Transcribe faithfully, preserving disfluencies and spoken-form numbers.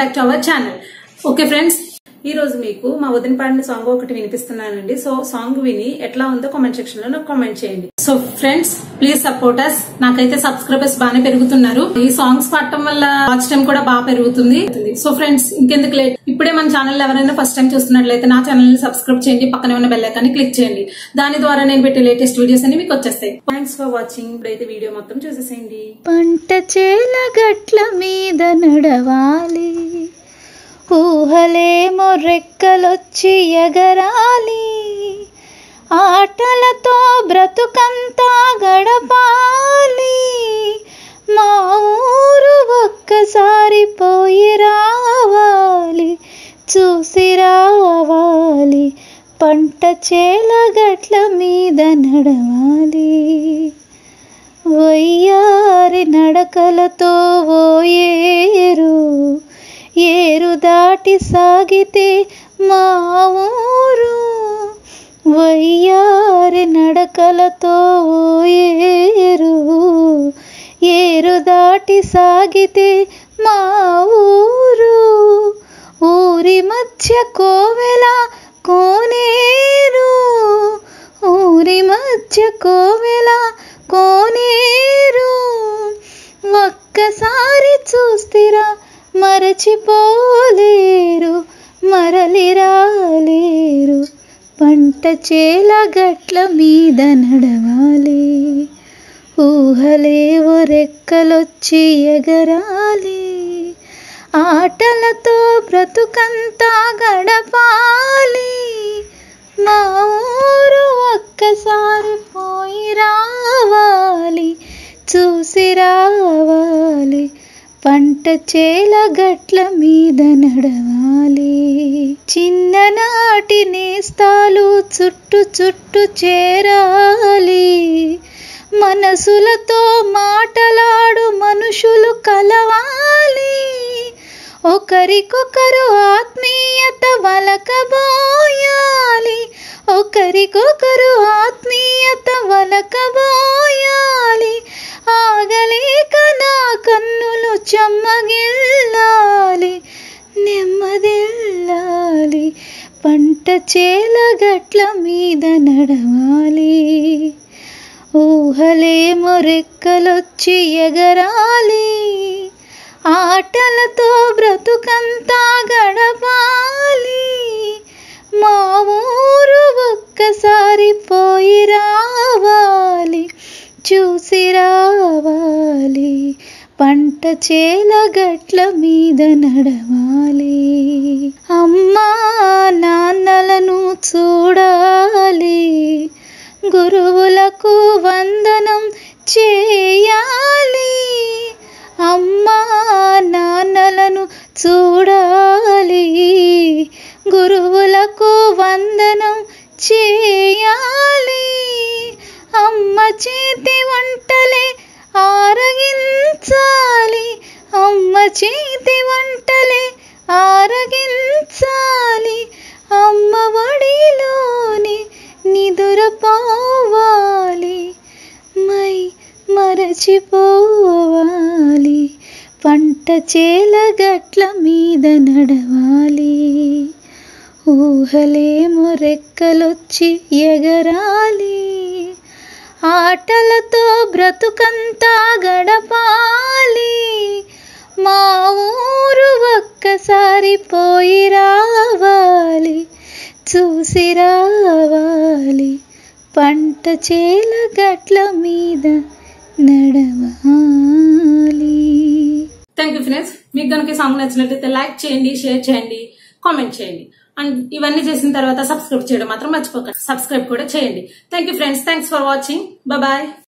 back to our channel. Okay friends, ee roju meeku maa vadin paadina song okati vinipisthunnanandi. So song vini etla undo comment section lo comment cheyandi. So friends, please support us. Naakaithe subscribers baane perugutunnaru. Ee songs paadtam valla watch time kuda baa perugutundi. So friends, inkenduku late, ఇప్పుడే మన channel ఎవరైనా first time చూస్తున్నట్లయితే నా channel ని subscribe చేయండి, పక్కనే ఉన్న bell icon ని క్లిక్ చేయండి. దాని ద్వారా నేను పెట్టే లేటెస్ట్ వీడియోస్ అన్ని మీకు వచ్చేస్తాయి. Thanks for watching. ఇప్పుడైతే వీడియో మొత్తం చూసేసేయండి. పంటచేల గట్ల మీద నడవాలి, ఊహలేమో రెక్కలొచ్చి ఎగరాలి, ఆటలతో బ్రతుకంతా గడపాలి, మా ఊరు ఒక్కసారి పోయి రావాలి, చూసి రావాలి, పంట చేల గట్ల మీద నడవాలి, వయ్యారి నడకలతో ఓ ఏరు, ఏరు దాటి సాగితే మా ఊరు, వయ్యారి నడకలతో ఓ ఏరు, ఏరు దాటి సాగితే మా ఊరు, ఊరి మధ్య కోవెల కోనేరు, ఊరి మధ్య కోవెల కోనేరు, ఒక్కసారి చూస్తిరా మరచిపోలేరు, మరలి రాలేరు, పంట చేల గట్ల మీద నడవాలి, ఊహలేవో రెక్కలొచ్చి ఎగరాలి, ఆటలతో బ్రతుకంతా గడపాలి, మా ఊరు ఒక్కసారి పోయి రావాలి, చూసి రావాలి, పంట చేల గట్ల మీద నడవాలి, చిన్ననాటి నేస్తాలు చుట్టు చుట్టు చేరాలి, మనసులతో మాటలాడు మనుషులు కలవాలి, ఒకరికొకరు ఆత్మీయత వలకబోయాలి, ఒకరికొకరు ఆత్మీయత వలకబోయాలి, ఆగలేక నా కన్నులు చెమ్మగిల్లాలి, నెమ్మదిల్లాలి, పంట చేల గట్ల మీద నడవాలి, ఊహలేమో రెక్కలొచ్చి ఎగరాలి, ఆటలతో బ్రతుకంతా గడపాలి, మా ఊరు ఒక్కసారి పోయి రావాలి, చూసి రావాలి, పంట చేల గట్ల మీద నడవాలి, అమ్మా నాన్నలను చూడాలి, గురువులకు వందనం చేయాలి, అమ్మా నాన్నలను చూడాలి, గురువులకు వందనం చేయాలి, అమ్మ చేతి వంటలే ఆరగించాలి, అమ్మ చేతి వంటలే ఆరగించాలి, అమ్మ ఒడిలోని నిదురపోవాలి, మై మరచిపోవాలి, పంట చేల గట్ల మీద నడవాలి, ఊహలేమో రెక్కలొచ్చి ఎగరాలి, ఆటలతో బ్రతుకంతా గడపాలి, మా ఊరు ఒక్కసారి పోయి రావాలి, చూసి రావాలి, పంట చేల గట్ల మీద నడవాలి. Thank you friends. మీకు కనుక సాంగ్ నచ్చినట్లయితే లైక్ చేయండి, షేర్ చేయండి, కామెంట్ చేయండి, అండ్ ఇవన్నీ చేసిన తర్వాత సబ్స్క్రైబ్ చేయడం మాత్రం మర్చిపోకండి. సబ్స్క్రైబ్ కూడా చేయండి. Thank you friends. Thanks for watching. Bye bye.